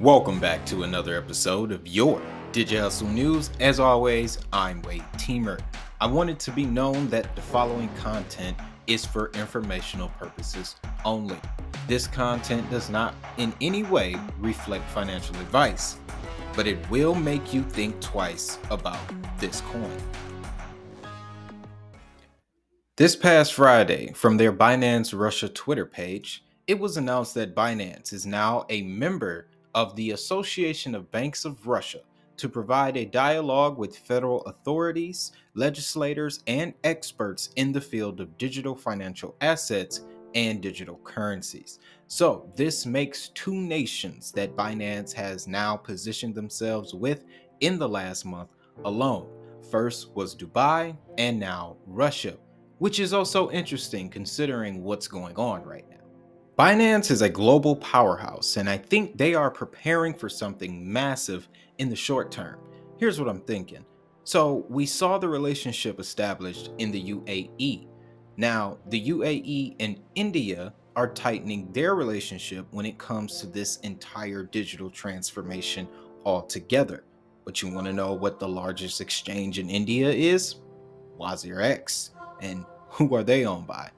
Welcome back to another episode of your DigiHustle News. As always, I'm Wade Teamer. I want it to be known that the following content is for informational purposes only. This content does not in any way reflect financial advice, but it will make you think twice about this coin. This past Friday, from their Binance Russia Twitter page, it was announced that Binance is now a member of the Association of Banks of Russia to provide a dialogue with federal authorities, legislators, and experts in the field of digital financial assets and digital currencies. So this makes two nations that Binance has now positioned themselves with in the last month alone. First was Dubai and now Russia, which is also interesting considering what's going on right now. Binance is a global powerhouse, and I think they are preparing for something massive in the short term. Here's what I'm thinking. So we saw the relationship established in the UAE. Now, the UAE and India are tightening their relationship when it comes to this entire digital transformation altogether. But you want to know what the largest exchange in India is? WazirX. And who are they owned by?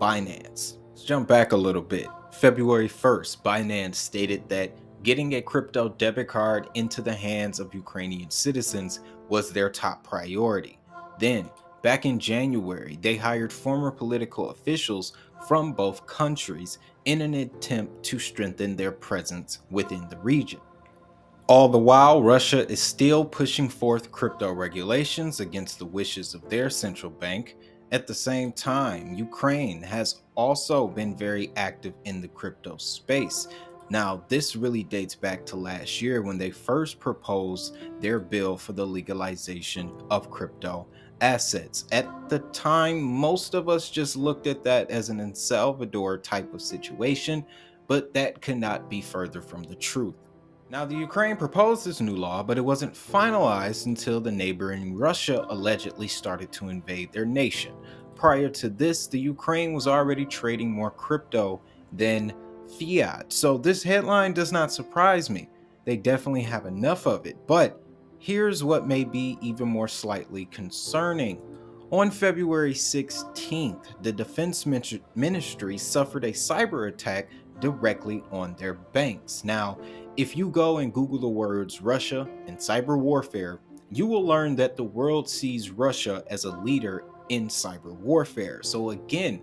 Binance. Let's jump back a little bit. February 1st, Binance stated that getting a crypto debit card into the hands of Ukrainian citizens was their top priority. Then, back in January, they hired former political officials from both countries in an attempt to strengthen their presence within the region. All the while, Russia is still pushing forth crypto regulations against the wishes of their central bank. At the same time, Ukraine has also been very active in the crypto space. Now, this really dates back to last year when they first proposed their bill for the legalization of crypto assets. At the time, most of us just looked at that as an El Salvador type of situation, but that could not be further from the truth. Now, the Ukraine proposed this new law, but it wasn't finalized until the neighboring Russia allegedly started to invade their nation. Prior to this, the Ukraine was already trading more crypto than fiat. So this headline does not surprise me. They definitely have enough of it. But here's what may be even more slightly concerning. On February 16th, the Defense Ministry suffered a cyber attack directly on their banks. Now, if you go and Google the words Russia and cyber warfare, you will learn that the world sees Russia as a leader in cyber warfare. So again,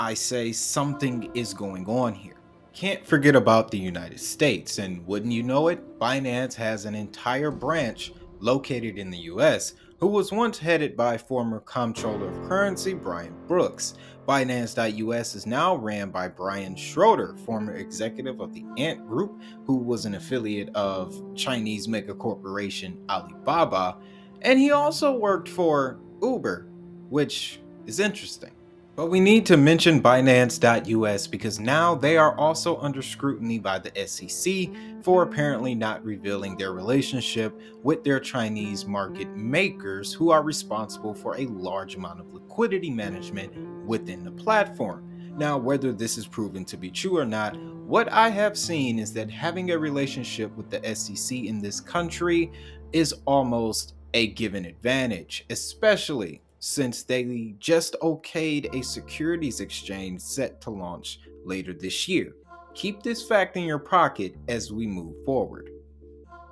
I say something is going on here. Can't forget about the United States, and wouldn't you know it, Binance has an entire branch located in the US, who was once headed by former Comptroller of Currency Brian Brooks. Binance.us is now ran by Brian Schroder, former executive of the Ant Group, who was an affiliate of Chinese mega corporation Alibaba, and he also worked for Uber, which is interesting. But we need to mention Binance.us because now they are also under scrutiny by the SEC for apparently not revealing their relationship with their Chinese market makers, who are responsible for a large amount of liquidity management within the platform. Now, whether this is proven to be true or not, what I have seen is that having a relationship with the SEC in this country is almost a given advantage, especially since they just okayed a securities exchange set to launch later this year. Keep this fact in your pocket as we move forward.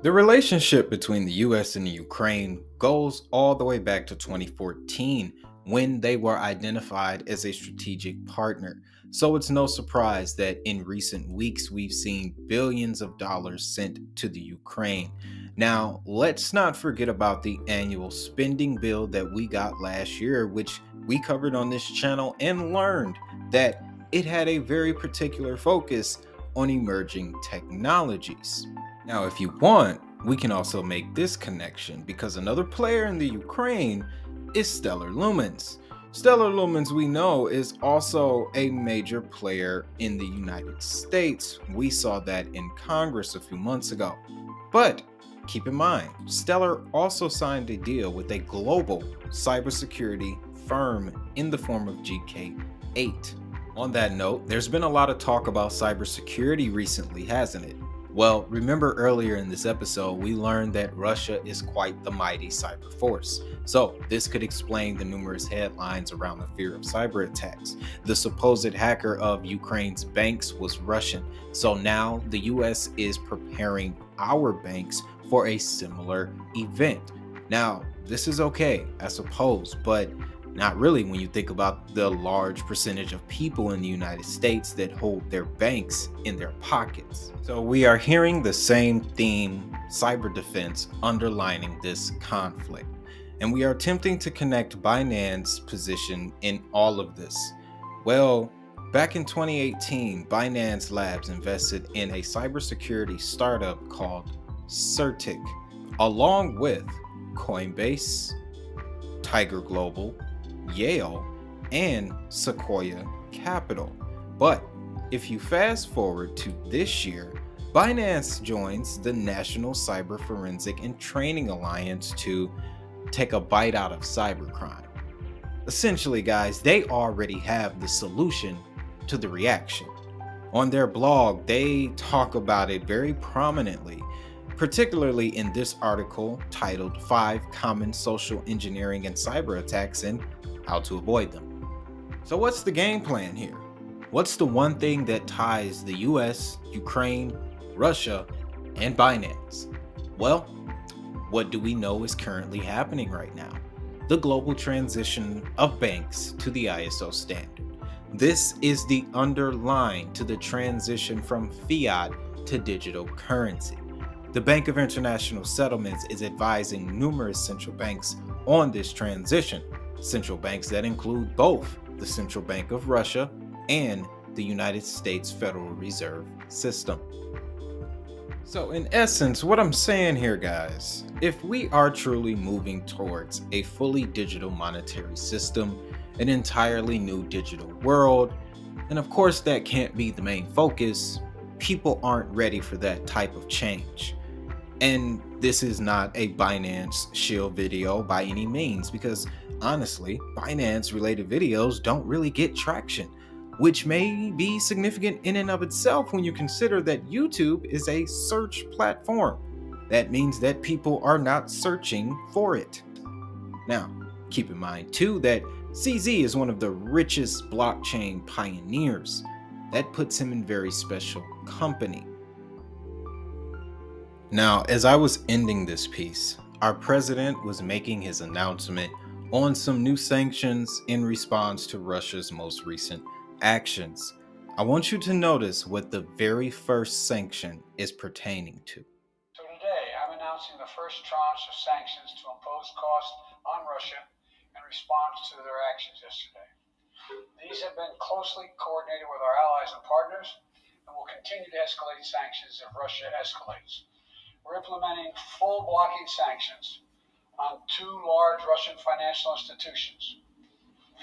The relationship between the US and the Ukraine goes all the way back to 2014, when they were identified as a strategic partner. So it's no surprise that in recent weeks, we've seen billions of dollars sent to the Ukraine. Now, let's not forget about the annual spending bill that we got last year, which we covered on this channel and learned that it had a very particular focus on emerging technologies. Now, if you want, we can also make this connection because another player in the Ukraine is Stellar Lumens. Stellar Lumens, we know, is also a major player in the United States. We saw that in Congress a few months ago. But keep in mind, Stellar also signed a deal with a global cybersecurity firm in the form of GK8. On that note, there's been a lot of talk about cybersecurity recently, hasn't it? Well, remember earlier in this episode, we learned that Russia is quite the mighty cyber force. So this could explain the numerous headlines around the fear of cyber attacks. The supposed hacker of Ukraine's banks was Russian. So now the US is preparing our banks for a similar event. Now, this is okay, I suppose, but not really when you think about the large percentage of people in the United States that hold their banks in their pockets. So we are hearing the same theme, cyber defense, underlining this conflict. And we are attempting to connect Binance's position in all of this. Well, back in 2018, Binance Labs invested in a cybersecurity startup called CertiK, along with Coinbase, Tiger Global, Yale, and Sequoia Capital. But if you fast forward to this year, Binance joins the National Cyber Forensic and Training Alliance to take a bite out of cybercrime. Essentially, guys, they already have the solution to the reaction. On their blog, they talk about it very prominently, particularly in this article titled 5 Common Social Engineering and Cyber Attacks and How to Avoid Them. So what's the game plan here? What's the one thing that ties the US, Ukraine, Russia, and Binance? Well, what do we know is currently happening right now? The global transition of banks to the ISO standard. This is the underline to the transition from fiat to digital currency. The Bank of International Settlements is advising numerous central banks on this transition, central banks that include both the Central Bank of Russia and the United States Federal Reserve System. So in essence, what I'm saying here, guys, if we are truly moving towards a fully digital monetary system, an entirely new digital world, and of course that can't be the main focus, people aren't ready for that type of change. And this is not a Binance shill video by any means, because honestly, Binance related videos don't really get traction, which may be significant in and of itself when you consider that YouTube is a search platform. That means that people are not searching for it. Now, keep in mind too that CZ is one of the richest blockchain pioneers. That puts him in very special company. Now, as I was ending this piece, our president was making his announcement on some new sanctions in response to Russia's most recent actions. I want you to notice what the very first sanction is pertaining to. So today, I'm announcing the first tranche of sanctions to impose costs on Russia in response to their actions yesterday. These have been closely coordinated with our allies and partners, and will continue to escalate sanctions if Russia escalates. We're implementing full blocking sanctions on two large Russian financial institutions,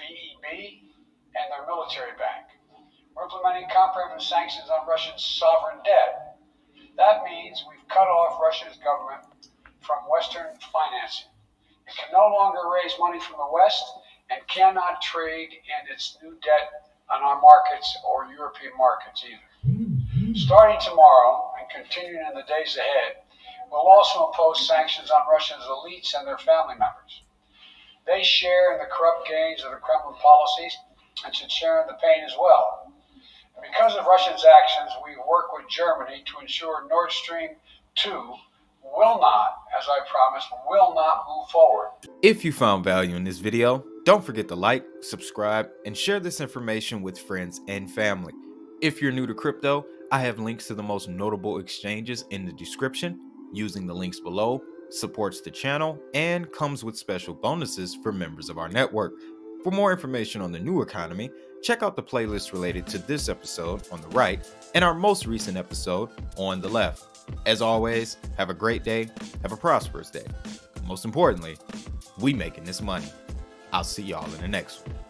VEB and their military bank. We're implementing comprehensive sanctions on Russian sovereign debt. That means we've cut off Russia's government from Western financing. It can no longer raise money from the West and cannot trade in its new debt on our markets or European markets either. Starting tomorrow and continuing in the days ahead, we'll also impose sanctions on Russia's elites and their family members. They share in the corrupt gains of the Kremlin policies and should share in the pain as well. And because of Russia's actions, we work with Germany to ensure Nord Stream 2 will not, as I promised, will not move forward. If you found value in this video, don't forget to like, subscribe, and share this information with friends and family. If you're new to crypto, I have links to the most notable exchanges in the description. Using the links below supports the channel and comes with special bonuses for members of our network. For more information on the new economy, check out the playlist related to this episode on the right and our most recent episode on the left. As always, have a great day, have a prosperous day. Most importantly, we making this money. I'll see y'all in the next one.